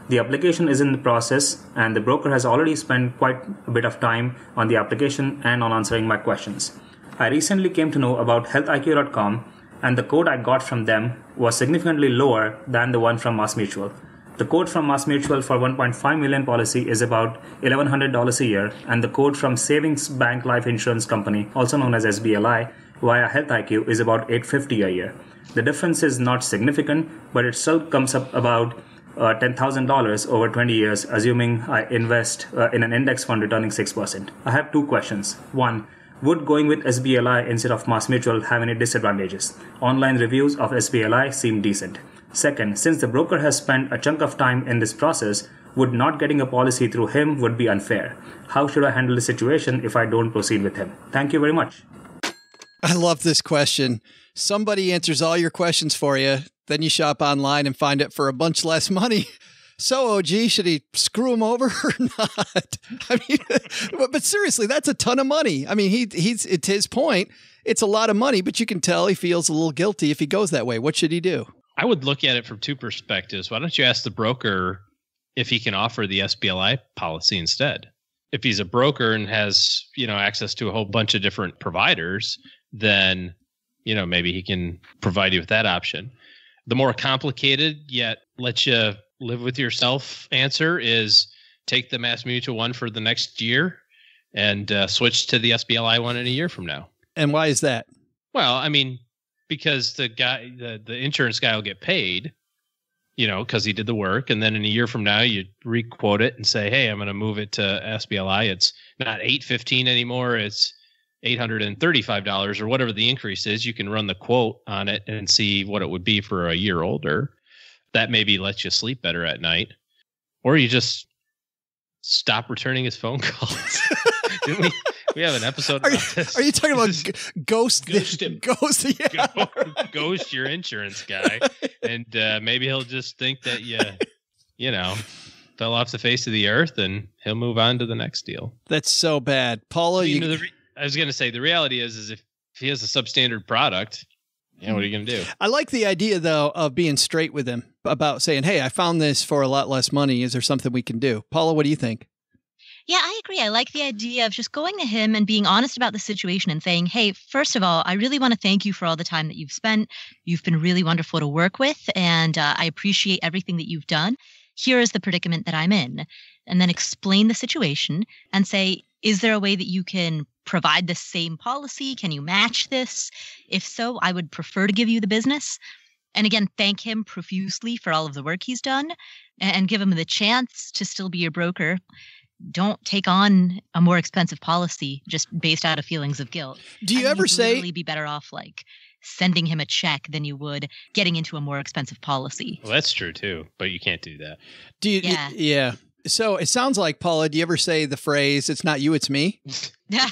The application is in the process, and the broker has already spent quite a bit of time on the application and on answering my questions. I recently came to know about health I Q dot com, and the code I got from them was significantly lower than the one from MassMutual. The code from MassMutual for one point five million policy is about eleven hundred dollars a year, and the code from Savings Bank Life Insurance Company, also known as S B L I, via HealthIQ is about eight hundred fifty dollars a year. The difference is not significant, but it still comes up about uh, ten thousand dollars over twenty years, assuming I invest uh, in an index fund returning six percent. I have two questions. One, would going with S B L I instead of MassMutual have any disadvantages? Online reviews of S B L I seem decent. Second, since the broker has spent a chunk of time in this process, would not getting a policy through him would be unfair. How should I handle the situation if I don't proceed with him? Thank you very much. I love this question. Somebody answers all your questions for you. Then you shop online and find it for a bunch less money. So, O G, should he screw him over or not? I mean, but, but seriously, that's a ton of money. I mean, he he's it's his point. It's a lot of money, but you can tell he feels a little guilty if he goes that way. What should he do? I would look at it from two perspectives. Why don't you ask the broker if he can offer the S B L I policy instead? If he's a broker and has, you know, access to a whole bunch of different providers, then, you know, maybe he can provide you with that option. The more complicated yet let you live with yourself answer is take the MassMutual one for the next year and uh, switch to the S B L I one in a year from now. And why is that? Well, I mean, because the guy, the, the insurance guy will get paid, you know, because he did the work. And then in a year from now, you requote it and say, hey, I'm going to move it to S B L I. It's not eight fifteen anymore. It's eight hundred thirty-five dollars or whatever the increase is. You can run the quote on it and see what it would be for a year older. That maybe lets you sleep better at night. Or you just stop returning his phone calls. Didn't we? We have an episode about are you, this. Are you talking about g- ghost? Ghost him. Ghost, yeah. Go, ghost your insurance guy. And uh, maybe he'll just think that you, you know, fell off the face of the earth and he'll move on to the next deal. That's so bad. Paula, I mean, you... you know, the re- I was going to say, the reality is, is if, if he has a substandard product, you know, what are you going to do? I like the idea, though, of being straight with him about saying, hey, I found this for a lot less money. Is there something we can do? Paula, what do you think? Yeah, I agree. I like the idea of just going to him and being honest about the situation and saying, hey, first of all, I really want to thank you for all the time that you've spent. You've been really wonderful to work with, and uh, I appreciate everything that you've done. Here is the predicament that I'm in. And then explain the situation and say, is there a way that you can provide the same policy? Can you match this? If so, I would prefer to give you the business. And again, thank him profusely for all of the work he's done and give him the chance to still be your broker. Don't take on a more expensive policy just based out of feelings of guilt. Do you I ever mean, say really be better off like sending him a check than you would getting into a more expensive policy? Well, that's true too, but you can't do that. Do you? Yeah. It, yeah. So it sounds like, Paula, do you ever say the phrase, it's not you, it's me? That's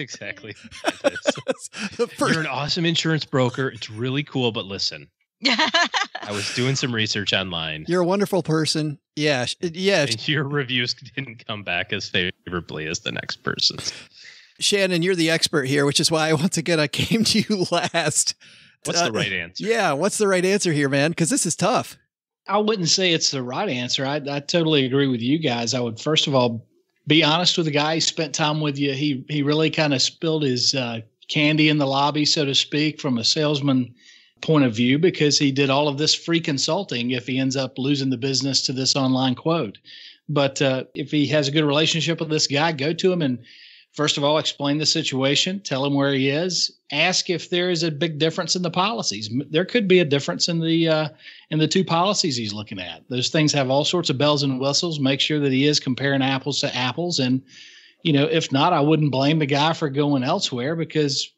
exactly what it is. First- You're an awesome insurance broker. It's really cool, but listen. I was doing some research online. You're a wonderful person. Yeah. Yeah. And your reviews didn't come back as favorably as the next person's. Shannon, you're the expert here, which is why once again I came to you last. What's uh, the right answer? Yeah. What's the right answer here, man? Because this is tough. I wouldn't say it's the right answer. I, I totally agree with you guys. I would, first of all, be honest with the guy. He spent time with you. He, he really kind of spilled his uh, candy in the lobby, so to speak, from a salesman point of view, because he did all of this free consulting if he ends up losing the business to this online quote. But uh, if he has a good relationship with this guy, go to him and first of all, explain the situation, tell him where he is, ask if there is a big difference in the policies. There could be a difference in the uh, in the two policies he's looking at. Those things have all sorts of bells and whistles. Make sure that he is comparing apples to apples. And, you know, if not, I wouldn't blame the guy for going elsewhere, because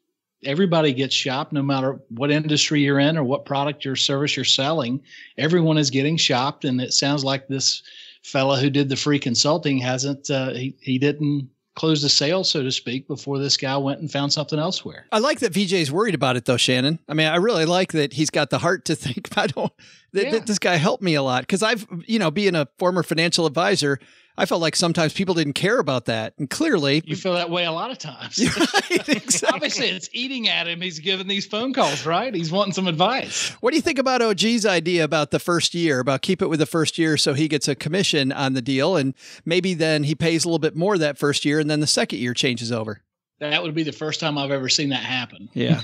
everybody gets shopped no matter what industry you're in or what product or service you're selling. Everyone is getting shopped. And it sounds like this fella who did the free consulting hasn't, uh, he, he didn't close the sale, so to speak, before this guy went and found something elsewhere. I like that V J's worried about it though, Shannon. I mean, I really like that he's got the heart to think, I don't, that, yeah. that this guy helped me a lot. Cause I've, you know, being a former financial advisor, I felt like sometimes people didn't care about that. And clearly you feel that way a lot of times. Right, exactly. Obviously it's eating at him. He's giving these phone calls, right? He's wanting some advice. What do you think about O G's idea about the first year, about keep it with the first year so he gets a commission on the deal and maybe then he pays a little bit more that first year and then the second year changes over? That would be the first time I've ever seen that happen. Yeah.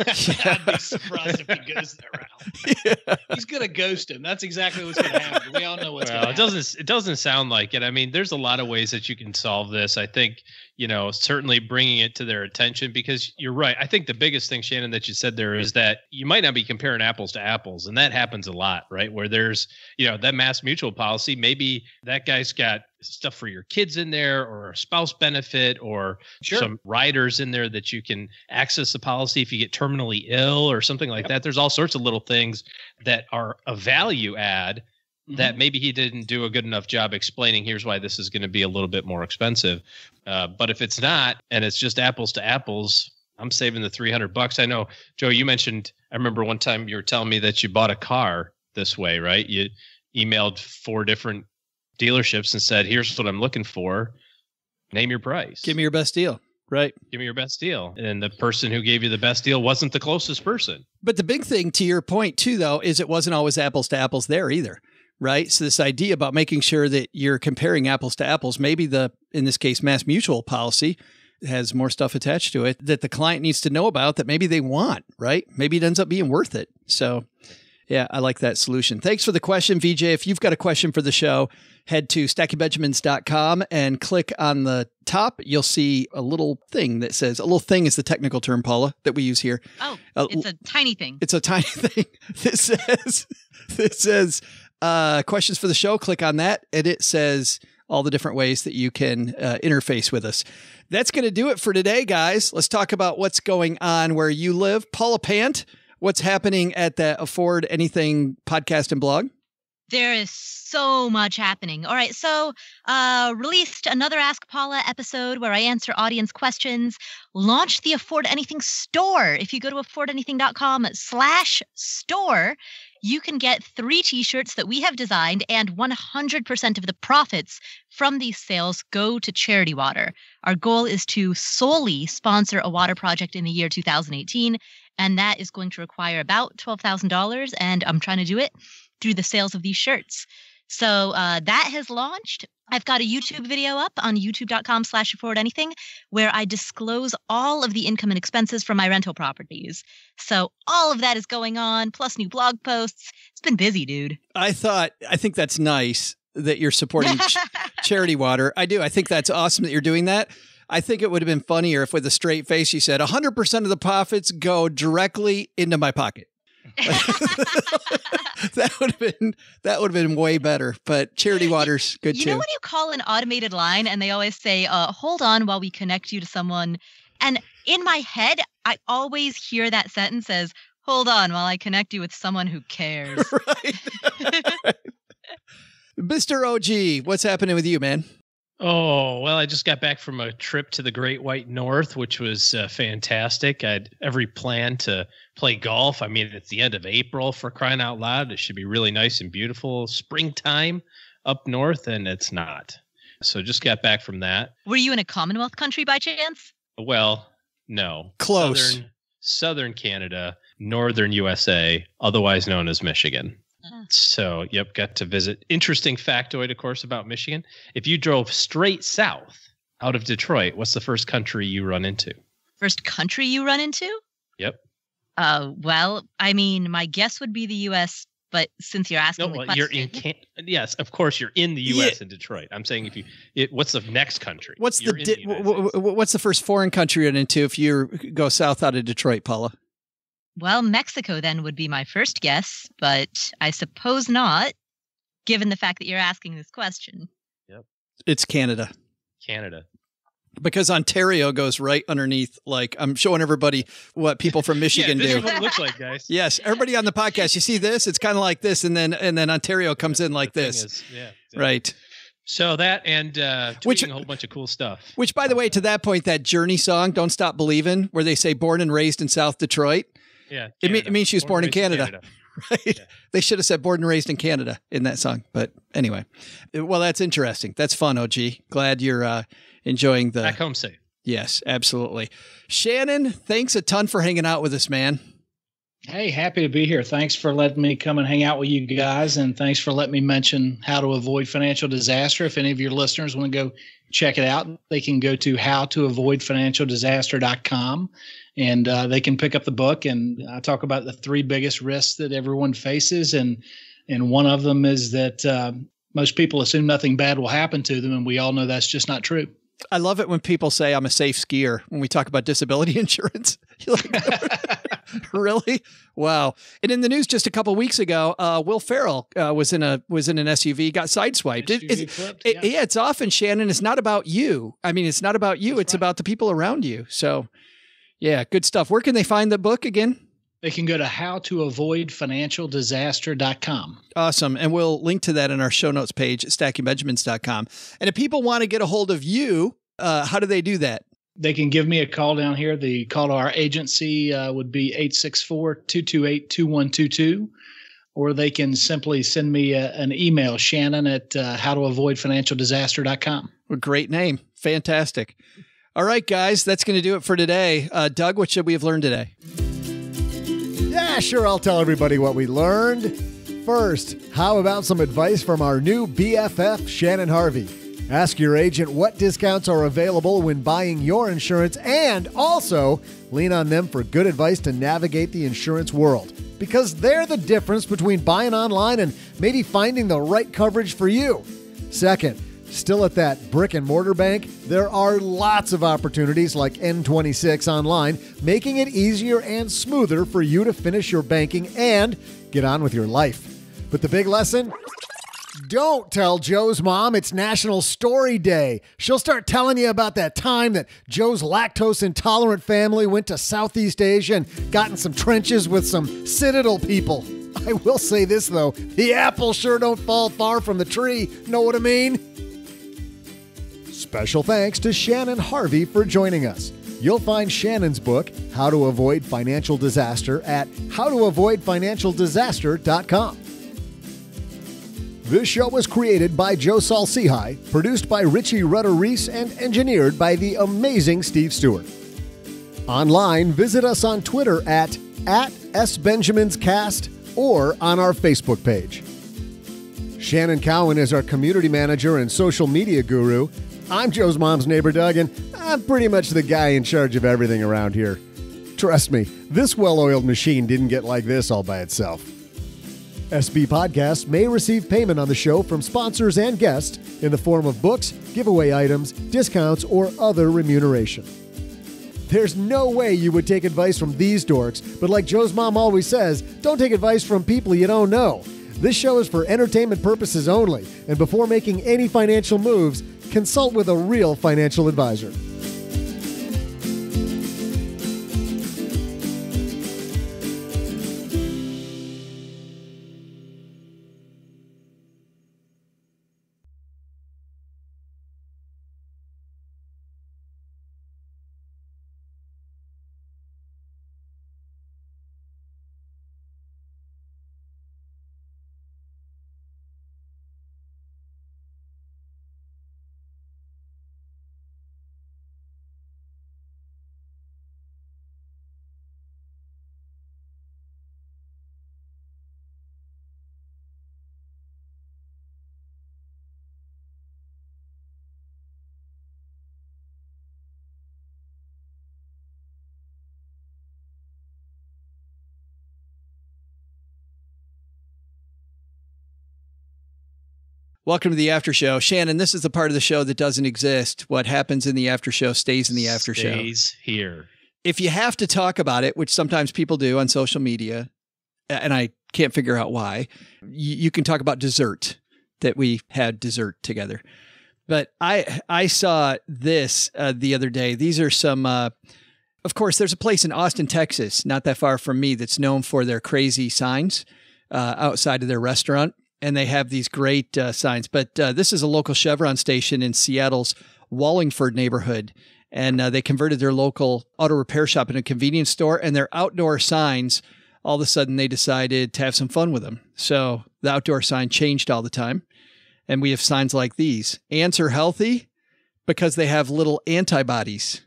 I'd be surprised if he goes that route. Yeah. He's going to ghost him. That's exactly what's going to happen. We all know what's well, going to happen. It doesn't, it doesn't sound like it. I mean, there's a lot of ways that you can solve this. I think, you know, certainly bringing it to their attention, because you're right. I think the biggest thing, Shannon, that you said there is that you might not be comparing apples to apples. And that happens a lot, right? Where there's, you know, that MassMutual policy, maybe that guy's got stuff for your kids in there or a spouse benefit or sure. some riders in there that you can access the policy if you get terminally ill or something like yep. that. There's all sorts of little things that are a value add mm-hmm. that maybe he didn't do a good enough job explaining. Here's why this is going to be a little bit more expensive. Uh, but if it's not, and it's just apples to apples, I'm saving the three hundred bucks. I know, Joe, you mentioned, I remember one time you were telling me that you bought a car this way, right? You emailed four different dealerships and said, here's what I'm looking for. Name your price. Give me your best deal. Right. Give me your best deal. And the person who gave you the best deal wasn't the closest person. But the big thing to your point too, though, is it wasn't always apples to apples there either. Right. So this idea about making sure that you're comparing apples to apples, maybe the, in this case, MassMutual policy has more stuff attached to it that the client needs to know about that maybe they want. Right. Maybe it ends up being worth it. So Yeah, I like that solution. Thanks for the question, Vijay. If you've got a question for the show, head to stacking benjamins dot com and click on the top. You'll see a little thing that says, a little thing is the technical term, Paula, that we use here. Oh, uh, it's a tiny thing. It's a tiny thing that says, that says uh, questions for the show. Click on that. And it says all the different ways that you can uh, interface with us. That's going to do it for today, guys. Let's talk about what's going on where you live. Paula Pant, what's happening at the Afford Anything podcast and blog? There is so much happening. All right. So uh, released another Ask Paula episode where I answer audience questions. Launched the Afford Anything store. If you go to afford anything dot com slash store, you can get three T-shirts that we have designed, and one hundred percent of the profits from these sales go to Charity Water. Our goal is to solely sponsor a water project in the year two thousand eighteen. And that is going to require about twelve thousand dollars. And I'm trying to do it through the sales of these shirts. So uh, that has launched. I've got a YouTube video up on youtube dot com slash afford anything where I disclose all of the income and expenses from my rental properties. So all of that is going on, plus new blog posts. It's been busy, dude. I thought, I think that's nice that you're supporting ch- Charity Water. I do. I think that's awesome that you're doing that. I think it would have been funnier if with a straight face, you said one hundred percent of the profits go directly into my pocket. that would have been that would have been way better. But Charity Water's good, you too. You know when you call an automated line and they always say, uh, hold on while we connect you to someone. And in my head, I always hear that sentence as, hold on while I connect you with someone who cares. Right. Right. Mister O G, what's happening with you, man? Oh, well, I just got back from a trip to the Great White North, which was uh, fantastic. I had every plan to play golf. I mean, it's the end of April, for crying out loud. It should be really nice and beautiful springtime up north, and it's not. So just got back from that. Were you in a Commonwealth country by chance? Well, no. Close. Southern, Southern Canada, Northern U S A, otherwise known as Michigan. So, yep, got to visit. Interesting factoid, of course, about Michigan. If you drove straight south out of Detroit, what's the first country you run into? First country you run into? Yep. Uh, well, I mean, my guess would be the U S, but since you're asking no, the well, question. You're in Can- yes, of course, you're in the U S in yeah. Detroit. I'm saying if you, it, what's the next country? What's the, di- the w- w- what's the first foreign country you run into if you go south out of Detroit, Paula? Well, Mexico then would be my first guess, but I suppose not, given the fact that you're asking this question. Yep. It's Canada. Canada. Because Ontario goes right underneath, like, I'm showing everybody what people from Michigan yeah, this do. This is what it looks like, guys. Yes. Everybody on the podcast, you see this? It's kind of like this, and then and then Ontario comes That's in like this. Is, yeah, exactly. Right. So that and uh, tweeting which, a whole bunch of cool stuff. Which, by the way, to that point, that Journey song, Don't Stop Believin', where they say born and raised in South Detroit. Yeah, it, mean, it means she was born, born in Canada, Canada. Right? Yeah. They should have said born and raised in Canada in that song. But anyway, well, that's interesting. That's fun, O G. Glad you're uh, enjoying the... Back home safe. Yes, absolutely. Shannon, thanks a ton for hanging out with us, man. Hey, happy to be here. Thanks for letting me come and hang out with you guys. And thanks for letting me mention how to avoid financial disaster. If any of your listeners want to go check it out, they can go to how to avoid financial disaster dot com. And uh, they can pick up the book, and I talk about the three biggest risks that everyone faces. And and one of them is that uh, most people assume nothing bad will happen to them. And we all know that's just not true. I love it when people say I'm a safe skier when we talk about disability insurance. You're like, really? Wow. And in the news just a couple of weeks ago, uh, Will Ferrell uh, was in a was in an S U V, got sideswiped. S U V it, it's, flipped, it, yeah. yeah, it's often, Shannon, it's not about you. I mean, it's not about you. That's it's right. about the people around you. So. Yeah, good stuff. Where can they find the book again? They can go to how to avoid financial disaster dot com. Awesome. And we'll link to that in our show notes page at stacking benjamins dot com. And if people want to get a hold of you, uh, how do they do that? They can give me a call down here. The call to our agency uh, would be eight six four, two two eight, two one two two. Or they can simply send me a, an email, Shannon, at uh, how to avoid financial disaster dot com. Well, great name. Fantastic. All right, guys, that's going to do it for today. Uh, Doug, what should we have learned today? Yeah, sure. I'll tell everybody what we learned. First, how about some advice from our new B F F, Shannon Harvey? Ask your agent what discounts are available when buying your insurance, and also lean on them for good advice to navigate the insurance world. because they're the difference between buying online and maybe finding the right coverage for you. Second, still at that brick and mortar bank, there are lots of opportunities like N twenty-six online, making it easier and smoother for you to finish your banking and get on with your life. But the big lesson? Don't tell Joe's mom it's National Story Day. She'll start telling you about that time that Joe's lactose intolerant family went to Southeast Asia and got in some trenches with some Citadel people. I will say this though, the apple sure don't fall far from the tree. Know what I mean? Special thanks to Shannon Harvey for joining us. You'll find Shannon's book, How to Avoid Financial Disaster, at how to avoid financial disaster dot com. This show was created by Joe Saul-Sehy, produced by Richie Rutter-Reese, and engineered by the amazing Steve Stewart. Online, visit us on Twitter at, at S Benjamins Cast or on our Facebook page. Shannon Cowan is our community manager and social media guru. I'm Joe's mom's neighbor, Doug, and I'm pretty much the guy in charge of everything around here. Trust me, this well-oiled machine didn't get like this all by itself. S B Podcasts may receive payment on the show from sponsors and guests in the form of books, giveaway items, discounts, or other remuneration. There's no way you would take advice from these dorks, but like Joe's mom always says, don't take advice from people you don't know. This show is for entertainment purposes only, and before making any financial moves, consult with a real financial advisor. Welcome to the after show. Shannon, this is the part of the show that doesn't exist. What happens in the after show stays in the after stays show. Stays here. If you have to talk about it, which sometimes people do on social media, and I can't figure out why, you can talk about dessert, that we had dessert together. But I I saw this uh, the other day. These are some, uh, of course, there's a place in Austin, Texas, not that far from me, that's known for their crazy signs uh, outside of their restaurant. And they have these great uh, signs, but uh, this is a local Chevron station in Seattle's Wallingford neighborhood. And uh, they converted their local auto repair shop into a convenience store, and their outdoor signs, all of a sudden they decided to have some fun with them. So the outdoor sign changed all the time. And we have signs like these: ants are healthy because they have little antibodies.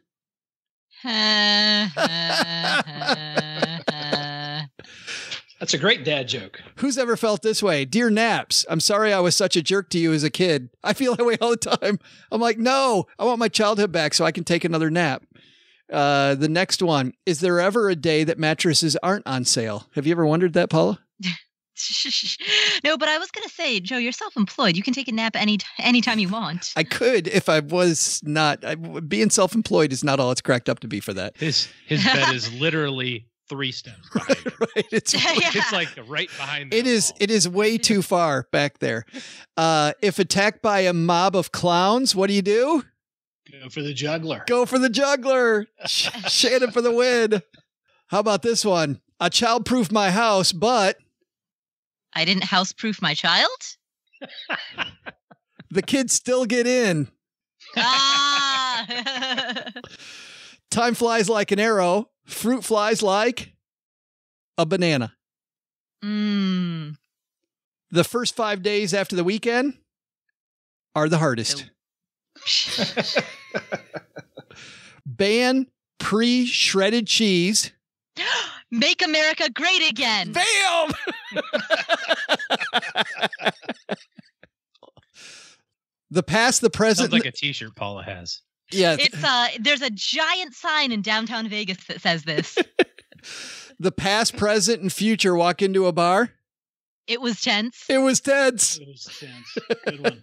That's a great dad joke. Who's ever felt this way? Dear Naps, I'm sorry I was such a jerk to you as a kid. I feel that way all the time. I'm like, no, I want my childhood back so I can take another nap. Uh, the next one, is there ever a day that mattresses aren't on sale? Have you ever wondered that, Paula? No, but I was going to say, Joe, you're self-employed. You can take a nap any anytime you want. I could if I was not. I, being self-employed is not all it's cracked up to be for that. His, his bed is literally... three steps behind. Right, it's, yeah. It's like right behind. It is. Wall. It is way too far back there. Uh, if attacked by a mob of clowns, what do you do? Go for the juggler. Go for the juggler. Shannon for the win. How about this one? I childproof my house, but I didn't houseproof my child. The kids still get in. Ah. Time flies like an arrow. Fruit flies like a banana. Mm. The first five days after the weekend are the hardest. Ban pre-shredded cheese. Make America great again. Bam! The past, the present. Sounds like a t-shirt Paula has. Yeah, it's uh, there's a giant sign in downtown Vegas that says this. the past, present, and future walk into a bar? It was tense. It was tense. It was tense. Good one.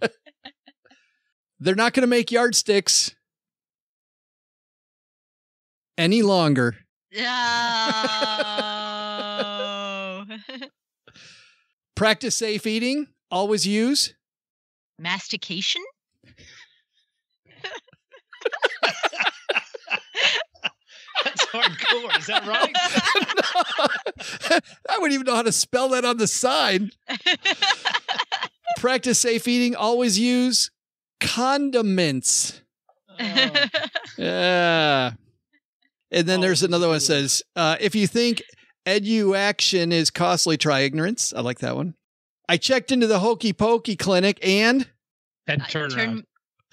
They're not going to make yardsticks any longer. No. Practice safe eating. Always use mastication. That's hardcore. Is that right? No. I wouldn't even know how to spell that on the sign. Practice safe eating. Always use condiments. Oh. Yeah. And then oh, there's another one that says, uh, if you think eduaction is costly, try ignorance. I like that one. I checked into the Hokey Pokey clinic and... And turn I turned, around.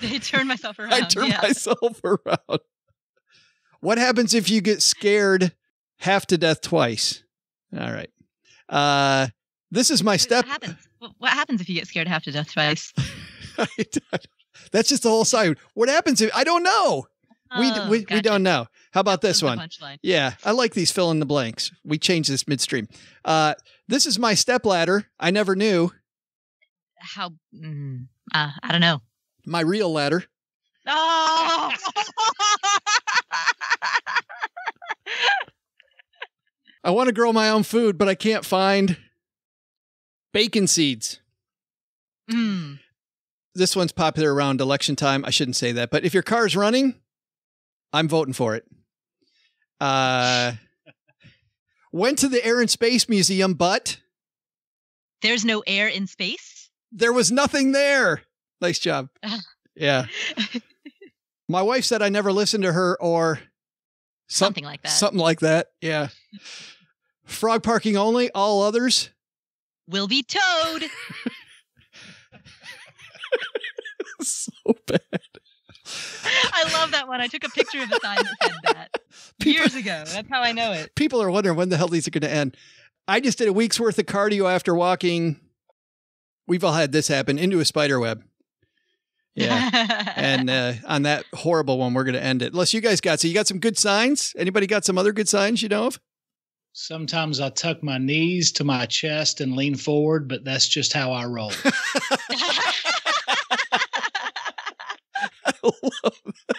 I turned myself around. I turned yeah. myself around. What happens if you get scared half to death twice? All right. Uh, this is my step. What happens? What happens if you get scared half to death twice? That's just the whole side. What happens if... I don't know. Oh, we we, gotcha. we don't know. How about this one? Punchline. Yeah. I like these fill in the blanks. We changed this midstream. Uh, this is my stepladder. I never knew. How? Mm, uh, I don't know. My real ladder. Oh! I want to grow my own food, but I can't find bacon seeds. Mm. This one's popular around election time. I shouldn't say that, but if your car's running, I'm voting for it. Uh, went to the Air and Space Museum, but there's no air in space. There was nothing there. Nice job. Yeah. My wife said I never listened to her or some, something like that. Something like that. Yeah. Frog parking only. All others will be towed. So bad. I love that one. I took a picture of the sign that said that people, years ago. That's how I know it. People are wondering when the hell these are going to end. I just did a week's worth of cardio after walking. We've all had this happen into a spider web. Yeah. And uh, on that horrible one, we're going to end it. Unless you guys got, so you got some good signs. Anybody got some other good signs you know of? Sometimes I tuck my knees to my chest and lean forward, but that's just how I roll. I love that.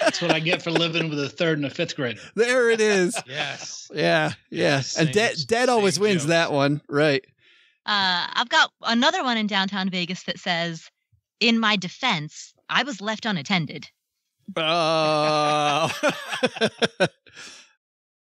That's what I get for living with a third and a fifth grader. There it is. Yes. Yeah. Yeah. Yes, and Dad Dad always wins jokes. That one. Right. Uh, I've got another one in downtown Vegas that says, in my defense, I was left unattended. Oh.